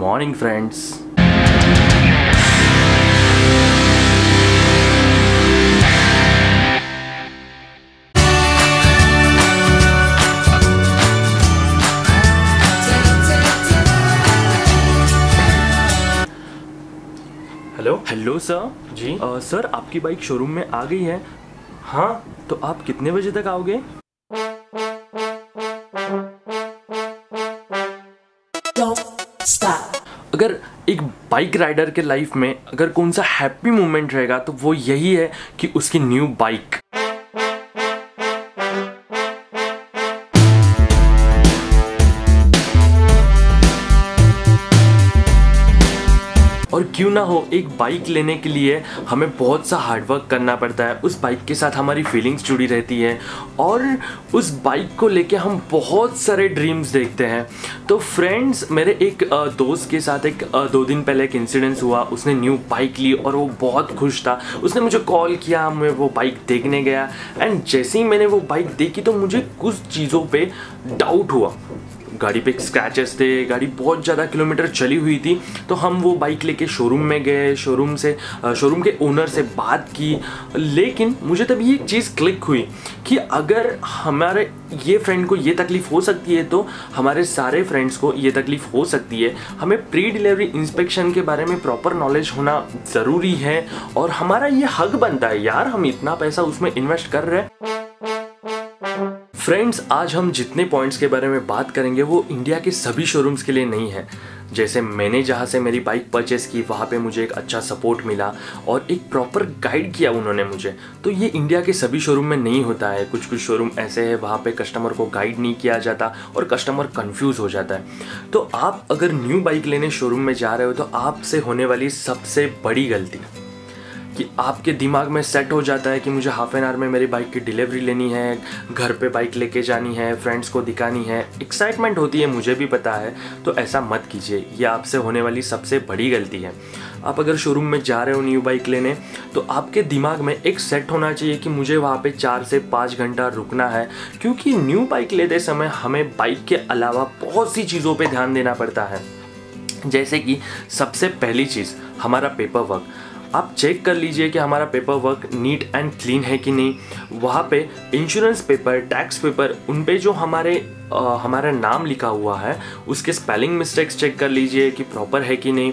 Morning friends. Hello sir ji. Sir आपकी bike showroom में आ गई है। हाँ, तो आप कितने बजे तक आओगे? अगर एक बाइक राइडर के लाइफ में अगर कौन सा हैप्पी मोमेंट रहेगा तो वो यही है कि उसकी न्यू बाइक। और क्यों ना हो, एक बाइक लेने के लिए हमें बहुत सा हार्डवर्क करना पड़ता है। उस बाइक के साथ हमारी फीलिंग्स जुड़ी रहती है और उस बाइक को लेके हम बहुत सारे ड्रीम्स देखते हैं। तो फ्रेंड्स, मेरे एक दोस्त के साथ एक 2 दिन पहले एक इंसिडेंस हुआ। उसने न्यू बाइक ली और वो बहुत खुश था। उसने मुझे कॉल किया, मैं वो बाइक देखने गया एंड जैसे ही मैंने वो बाइक देखी तो मुझे कुछ चीज़ों पर डाउट हुआ। गाड़ी पे स्क्रैचेस थे, गाड़ी बहुत ज़्यादा किलोमीटर चली हुई थी। तो हम वो बाइक लेके शोरूम में गए, शोरूम के ओनर से बात की। लेकिन मुझे तभी एक चीज़ क्लिक हुई कि अगर हमारे ये फ्रेंड को ये तकलीफ़ हो सकती है तो हमारे सारे फ्रेंड्स को ये तकलीफ़ हो सकती है। हमें प्री डिलीवरी इंस्पेक्शन के बारे में प्रॉपर नॉलेज होना ज़रूरी है और हमारा ये हक बनता है यार, हम इतना पैसा उसमें इन्वेस्ट कर रहे हैं। फ्रेंड्स, आज हम जितने पॉइंट्स के बारे में बात करेंगे वो इंडिया के सभी शोरूम्स के लिए नहीं है। जैसे मैंने जहाँ से मेरी बाइक परचेस की वहाँ पे मुझे एक अच्छा सपोर्ट मिला और एक प्रॉपर गाइड किया उन्होंने मुझे। तो ये इंडिया के सभी शोरूम में नहीं होता है। कुछ कुछ शोरूम ऐसे हैं वहाँ पे कस्टमर को गाइड नहीं किया जाता और कस्टमर कंफ्यूज हो जाता है। तो आप अगर न्यू बाइक लेने शोरूम में जा रहे हो तो आपसे होने वाली सबसे बड़ी गलती कि आपके दिमाग में सेट हो जाता है कि मुझे हाफ एन आवर में मेरी बाइक की डिलीवरी लेनी है, घर पे बाइक लेके जानी है, फ्रेंड्स को दिखानी है। एक्साइटमेंट होती है, मुझे भी पता है। तो ऐसा मत कीजिए, ये आपसे होने वाली सबसे बड़ी गलती है। आप अगर शोरूम में जा रहे हो न्यू बाइक लेने तो आपके दिमाग में एक सेट होना चाहिए कि मुझे वहाँ पर 4 से 5 घंटा रुकना है, क्योंकि न्यू बाइक लेते समय हमें बाइक के अलावा बहुत सी चीज़ों पर ध्यान देना पड़ता है। जैसे कि सबसे पहली चीज़ हमारा पेपर वर्क। आप चेक कर लीजिए कि हमारा paper work neat and clean है कि नहीं। वहाँ पे इंश्योरेंस पेपर, टैक्स पेपर, उन पे जो हमारा नाम लिखा हुआ है उसके स्पेलिंग मिस्टेक्स चेक कर लीजिए कि प्रॉपर है कि नहीं।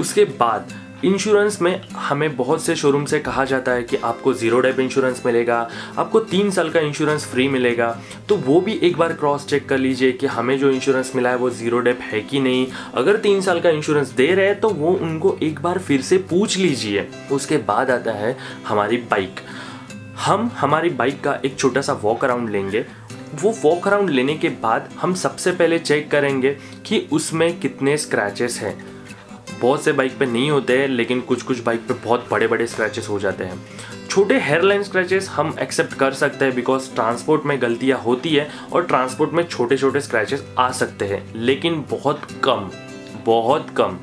उसके बाद इंश्योरेंस में हमें बहुत से शोरूम से कहा जाता है कि आपको 0 डेप इंश्योरेंस मिलेगा, आपको 3 साल का इंश्योरेंस फ्री मिलेगा। तो वो भी एक बार क्रॉस चेक कर लीजिए कि हमें जो इंश्योरेंस मिला है वो 0 डेप है कि नहीं। अगर 3 साल का इंश्योरेंस दे रहे हैं तो वो उनको एक बार फिर से पूछ लीजिए। उसके बाद आता है हमारी बाइक। हम हमारी बाइक का एक छोटा सा वॉक अराउंड लेंगे। वो वॉक अराउंड लेने के बाद हम सबसे पहले चेक करेंगे कि उसमें कितने स्क्रैचेस हैं। बहुत से बाइक पे नहीं होते हैं, लेकिन कुछ कुछ बाइक पे बहुत बड़े बड़े स्क्रैचेस हो जाते हैं। छोटे हेयरलाइन स्क्रैचेस हम एक्सेप्ट कर सकते हैं बिकॉज ट्रांसपोर्ट में गलतियां होती है और ट्रांसपोर्ट में छोटे छोटे स्क्रैचेस आ सकते हैं, लेकिन बहुत कम, बहुत कम।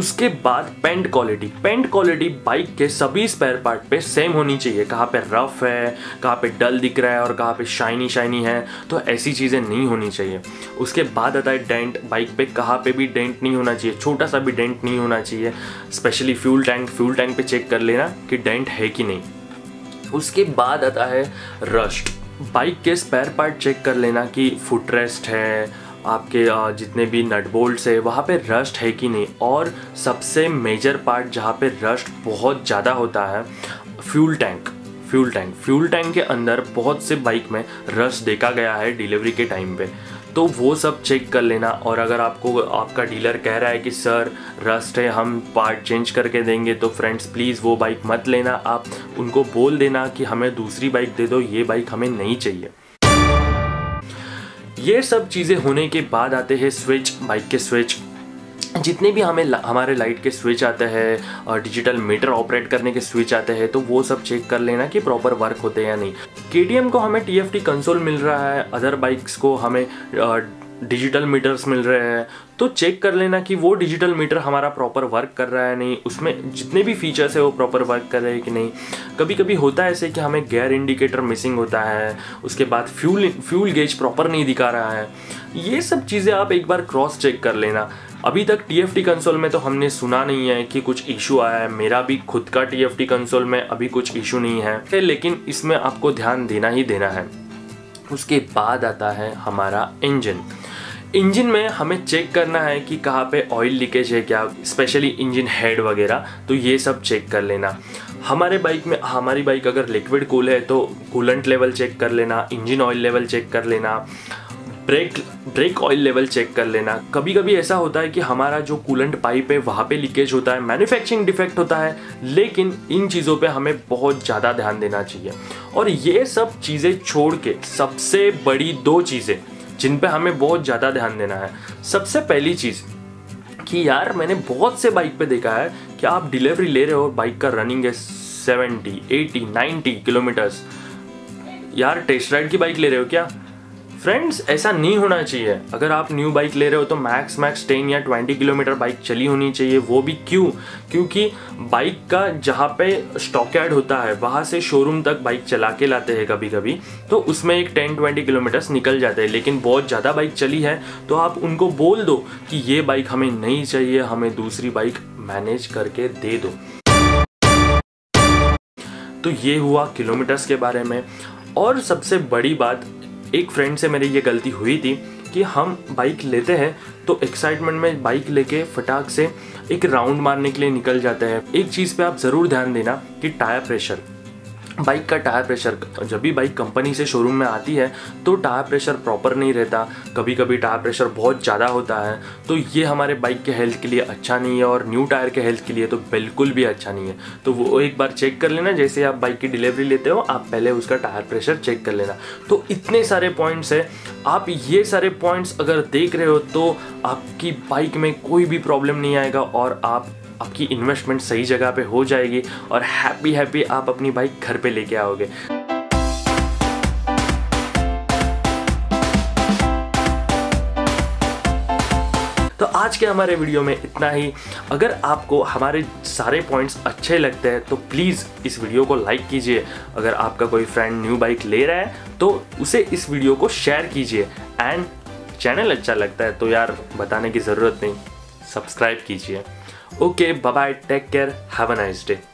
उसके बाद paint quality. Paint quality bike के सभी स्पेयर पार्ट पे सेम होनी चाहिए। कहाँ पे रफ है, कहाँ पे डल दिख रहा है और कहाँ पे शाइनी है, तो ऐसी चीज़ें नहीं होनी चाहिए। उसके बाद आता है डेंट। बाइक पे कहाँ पे भी डेंट नहीं होना चाहिए, छोटा सा भी डेंट नहीं होना चाहिए। स्पेशली फ्यूल टैंक पे चेक कर लेना कि डेंट है कि नहीं। उसके बाद आता है रस्ट। बाइक के स्पेयर पार्ट चेक कर लेना कि फुटरेस्ट है, आपके जितने भी नट बोल्ट्स है वहाँ पे रस्ट है कि नहीं। और सबसे मेजर पार्ट जहाँ पे रस्ट बहुत ज़्यादा होता है, फ्यूल टैंक के अंदर बहुत से बाइक में रस्ट देखा गया है डिलीवरी के टाइम पे। तो वो सब चेक कर लेना। और अगर आपको आपका डीलर कह रहा है कि सर रस्ट है, हम पार्ट चेंज करके देंगे, तो फ्रेंड्स प्लीज़ वो बाइक मत लेना। आप उनको बोल देना कि हमें दूसरी बाइक दे दो, ये बाइक हमें नहीं चाहिए। ये सब चीज़ें होने के बाद आते हैं स्विच। बाइक के स्विच, जितने भी हमारे लाइट के स्विच आते हैं और डिजिटल मीटर ऑपरेट करने के स्विच आते हैं, तो वो सब चेक कर लेना कि प्रॉपर वर्क होते हैं या नहीं। KTM को हमें TFT कंसोल मिल रहा है, अदर बाइक्स को हमें डिजिटल मीटर्स मिल रहे हैं। तो चेक कर लेना कि वो डिजिटल मीटर हमारा प्रॉपर वर्क कर रहा है नहीं, उसमें जितने भी फीचर्स है वो प्रॉपर वर्क कर रहे हैं कि नहीं। कभी कभी होता है ऐसे कि हमें गियर इंडिकेटर मिसिंग होता है, उसके बाद फ्यूल गेज प्रॉपर नहीं दिखा रहा है। ये सब चीज़ें आप एक बार क्रॉस चेक कर लेना। अभी तक TFT कंसोल में तो हमने सुना नहीं है कि कुछ इशू आया है। मेरा भी खुद का TFT कंसोल में अभी कुछ इशू नहीं है, लेकिन इसमें आपको ध्यान देना ही देना है। उसके बाद आता है हमारा इंजन। इंजन में हमें चेक करना है कि कहाँ पे ऑयल लीकेज है क्या, स्पेशली इंजन हेड वगैरह, तो ये सब चेक कर लेना। हमारे बाइक में, हमारी बाइक अगर लिक्विड कूल है तो कूलेंट लेवल चेक कर लेना, इंजन ऑयल लेवल चेक कर लेना, ब्रेक ऑयल लेवल चेक कर लेना। कभी कभी ऐसा होता है कि हमारा जो कूलेंट पाइप है वहाँ पे लीकेज होता है, मैन्युफैक्चरिंग डिफेक्ट होता है, लेकिन इन चीज़ों पे हमें बहुत ज़्यादा ध्यान देना चाहिए। और ये सब चीज़ें छोड़ के सबसे बड़ी दो चीज़ें जिन पे हमें बहुत ज़्यादा ध्यान देना है। सबसे पहली चीज़ कि यार मैंने बहुत से बाइक पे देखा है कि आप डिलीवरी ले रहे हो, बाइक का रनिंग है 70, 80, 90 किलोमीटर्स। यार टेस्ट राइड की बाइक ले रहे हो क्या फ्रेंड्स? ऐसा नहीं होना चाहिए। अगर आप न्यू बाइक ले रहे हो तो मैक्स 10 या 20 किलोमीटर बाइक चली होनी चाहिए। वो भी क्यों? क्योंकि बाइक का जहाँ पे स्टॉकयार्ड होता है वहाँ से शोरूम तक बाइक चला के लाते हैं कभी कभी, तो उसमें एक 10-20 किलोमीटर्स निकल जाते हैं। लेकिन बहुत ज़्यादा बाइक चली है तो आप उनको बोल दो कि ये बाइक हमें नहीं चाहिए, हमें दूसरी बाइक मैनेज करके दे दो। तो ये हुआ किलोमीटर्स के बारे में। और सबसे बड़ी बात, एक फ्रेंड से मेरी ये गलती हुई थी कि हम बाइक लेते हैं तो एक्साइटमेंट में बाइक लेके फटाक से एक राउंड मारने के लिए निकल जाते हैं। एक चीज़ पे आप ज़रूर ध्यान देना कि टायर प्रेशर, बाइक का टायर प्रेशर, जब भी बाइक कंपनी से शोरूम में आती है तो टायर प्रेशर प्रॉपर नहीं रहता, कभी कभी टायर प्रेशर बहुत ज़्यादा होता है, तो ये हमारे बाइक के हेल्थ के लिए अच्छा नहीं है और न्यू टायर के हेल्थ के लिए तो बिल्कुल भी अच्छा नहीं है। तो वो एक बार चेक कर लेना, जैसे आप बाइक की डिलीवरी लेते हो आप पहले उसका टायर प्रेशर चेक कर लेना। तो इतने सारे पॉइंट्स हैं, आप ये सारे पॉइंट्स अगर देख रहे हो तो आपकी बाइक में कोई भी प्रॉब्लम नहीं आएगा और आपकी इन्वेस्टमेंट सही जगह पे हो जाएगी और हैप्पी आप अपनी बाइक घर पे लेके आओगे। तो आज के हमारे वीडियो में इतना ही। अगर आपको हमारे सारे पॉइंट्स अच्छे लगते हैं तो प्लीज़ इस वीडियो को लाइक कीजिए। अगर आपका कोई फ्रेंड न्यू बाइक ले रहा है तो उसे इस वीडियो को शेयर कीजिए। एंड चैनल अच्छा लगता है तो यार बताने की ज़रूरत नहीं, सब्सक्राइब कीजिए। Okay, bye-bye, take care, have a nice day.